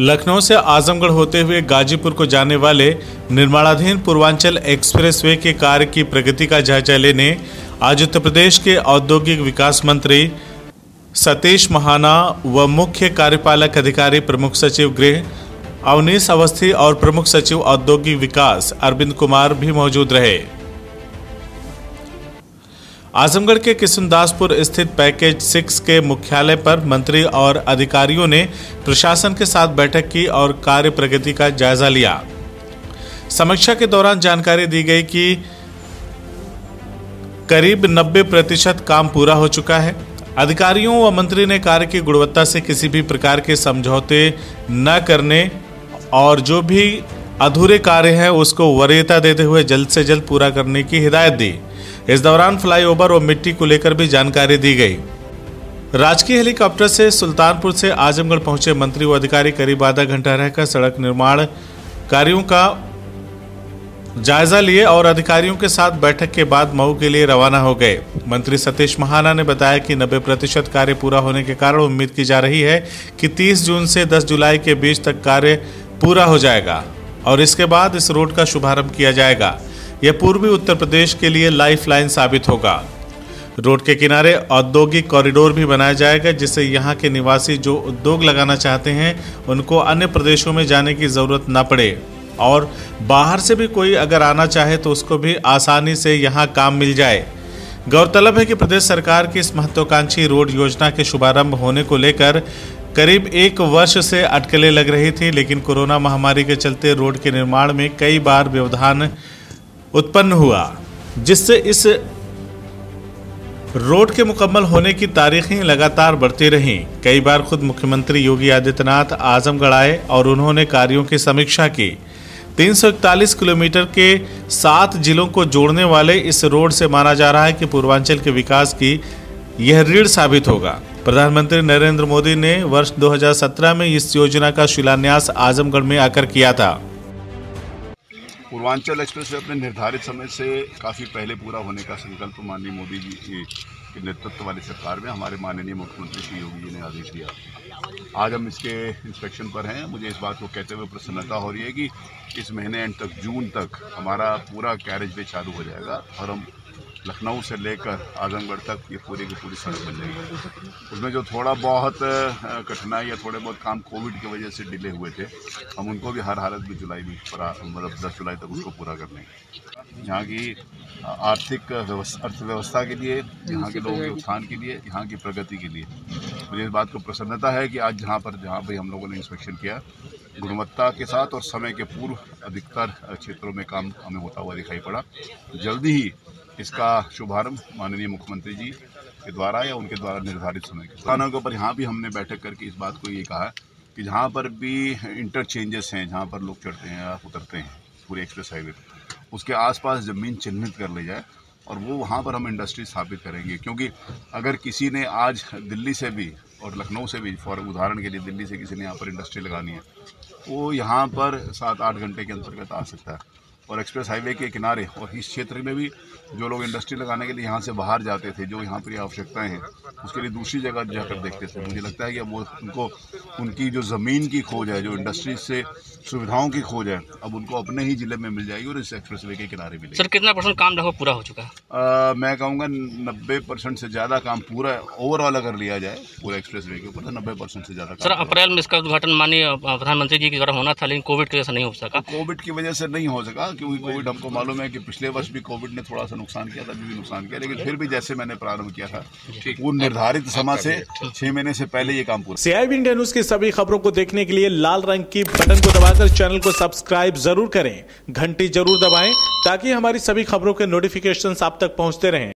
लखनऊ से आजमगढ़ होते हुए गाजीपुर को जाने वाले निर्माणाधीन पूर्वांचल एक्सप्रेसवे के कार्य की प्रगति का जायजा लेने आज उत्तर प्रदेश के औद्योगिक विकास मंत्री सतीश महाना व मुख्य कार्यपालक अधिकारी प्रमुख सचिव गृह अवनीश अवस्थी और प्रमुख सचिव औद्योगिक विकास अरविंद कुमार भी मौजूद रहे। आजमगढ़ के किशुनदासपुर स्थित पैकेज 6 के मुख्यालय पर मंत्री और अधिकारियों ने प्रशासन के साथ बैठक की और कार्य प्रगति का जायजा लिया। समीक्षा के दौरान जानकारी दी गई कि करीब 90% काम पूरा हो चुका है। अधिकारियों व मंत्री ने कार्य की गुणवत्ता से किसी भी प्रकार के समझौते न करने और जो भी अधूरे कार्य हैं उसको वरीयता देते हुए जल्द से जल्द पूरा करने की हिदायत दी। इस दौरान फ्लाईओवर और मिट्टी को लेकर भी जानकारी दी गई। राजकीय हेलीकॉप्टर से सुल्तानपुर से आजमगढ़ पहुंचे मंत्री व अधिकारी करीब आधा घंटा रहकर सड़क निर्माण कार्यों का जायजा लिए और अधिकारियों के साथ बैठक के बाद मऊ के लिए रवाना हो गए। मंत्री सतीश महाना ने बताया कि 90% कार्य पूरा होने के कारण उम्मीद की जा रही है कि 30 जून से 10 जुलाई के बीच तक कार्य पूरा हो जाएगा और इसके बाद इस रोड का शुभारंभ किया जाएगा। यह पूर्वी उत्तर प्रदेश के लिए लाइफलाइन साबित होगा। रोड के किनारे औद्योगिक कॉरिडोर भी बनाया जाएगा जिससे यहां के निवासी जो उद्योग लगाना चाहते हैं उनको अन्य प्रदेशों में जाने की ज़रूरत ना पड़े और बाहर से भी कोई अगर आना चाहे तो उसको भी आसानी से यहां काम मिल जाए। गौरतलब है कि प्रदेश सरकार की इस महत्वाकांक्षी रोड योजना के शुभारंभ होने को लेकर करीब 1 वर्ष से अटकलें लग रही थी, लेकिन कोरोना महामारी के चलते रोड के निर्माण में कई बार व्यवधान उत्पन्न हुआ जिससे इस रोड के मुकम्मल होने की तारीखें लगातार बढ़ती रहीं। कई बार खुद मुख्यमंत्री योगी आदित्यनाथ आजमगढ़ आए और उन्होंने कार्यों की समीक्षा की। 341 किलोमीटर के 7 जिलों को जोड़ने वाले इस रोड से माना जा रहा है कि पूर्वांचल के विकास की यह रीढ़ साबित होगा। प्रधानमंत्री नरेंद्र मोदी ने वर्ष 2017 में इस योजना का शिलान्यास आजमगढ़ में आकर किया था। पूर्वांचल एक्सप्रेसवे अपने निर्धारित समय से काफ़ी पहले पूरा होने का संकल्प माननीय मोदी जी के नेतृत्व वाली सरकार में हमारे माननीय मुख्यमंत्री श्री योगी जी ने आदेश दिया। आज हम इसके इंस्पेक्शन पर हैं। मुझे इस बात को कहते हुए प्रसन्नता हो रही है कि इस महीने एंड तक जून तक हमारा पूरा कैरेज वे चालू हो जाएगा और हम लखनऊ से लेकर आजमगढ़ तक ये पूरी की पूरी सड़क बन जाएगी। उसमें जो थोड़ा बहुत कठिनाई या थोड़े बहुत काम कोविड की वजह से डिले हुए थे हम उनको भी हर हालत में जुलाई में पूरा मतलब 10 जुलाई तक उसको पूरा कर लेंगे। यहाँ की आर्थिक अर्थव्यवस्था के लिए, यहाँ के लोगों के उत्थान के लिए, यहाँ की प्रगति के लिए मुझे इस बात को प्रसन्नता है कि आज जहाँ पर हम लोगों ने इंस्पेक्शन किया गुणवत्ता के साथ और समय के पूर्व अधिकतर क्षेत्रों में काम हमें होता हुआ दिखाई पड़ा। जल्दी ही इसका शुभारंभ माननीय मुख्यमंत्री जी के द्वारा या उनके द्वारा निर्धारित समय के स्थानों के ऊपर यहाँ भी हमने बैठक करके इस बात को ये कहा कि जहाँ पर भी इंटरचेंजेस हैं, जहाँ पर लोग चढ़ते हैं या उतरते हैं पूरे एक्सप्रेस हाईवे पर, उसके आसपास ज़मीन चिन्हित कर ली जाए और वो वहाँ पर हम इंडस्ट्री स्थापित करेंगे। क्योंकि अगर किसी ने आज दिल्ली से भी और लखनऊ से भी फॉर उदाहरण के लिए दिल्ली से किसी ने यहाँ पर इंडस्ट्री लगानी है वो यहाँ पर 7-8 घंटे के अंतर्गत आ सकता है। और एक्सप्रेस हाईवे के किनारे और इस क्षेत्र में भी जो लोग इंडस्ट्री लगाने के लिए यहाँ से बाहर जाते थे, जो यहाँ पर आवश्यकताएं हैं उसके लिए दूसरी जगह जाकर देखते थे, मुझे लगता है कि अब वो उनको उनकी जो ज़मीन की खोज है, जो इंडस्ट्री से सुविधाओं की खोज है, अब उनको अपने ही जिले में मिल जाएगी और इस एक्सप्रेस वे के किनारे मिलेगी। सर, कितना % काम लगभग पूरा हो चुका है? मैं कहूँगा 90% से ज़्यादा काम पूरा ओवरऑल अगर लिया जाए पूरा एक्सप्रेस वे के ऊपर तो 90% से ज़्यादा। सर, अप्रैल में इसका उद्घाटन माननीय प्रधानमंत्री जी के द्वारा होना था, लेकिन कोविड की वजह से नहीं हो सका। कोविड की वजह से नहीं हो सका क्योंकि कोविड हमको मालूम है कि पिछले वर्ष भी कोविड ने थोड़ा सा नुकसान किया था, अभी भी नुकसान किया, लेकिन फिर भी जैसे मैंने प्रारंभ किया था वो निर्धारित समय से 6 महीने से पहले ये काम पूरा। CIB इंडिया न्यूज की सभी खबरों को देखने के लिए लाल रंग की बटन को दबाकर चैनल को सब्सक्राइब जरूर करें, घंटी जरूर दबाएं ताकि हमारी सभी खबरों के नोटिफिकेशन आप तक पहुंचते रहें।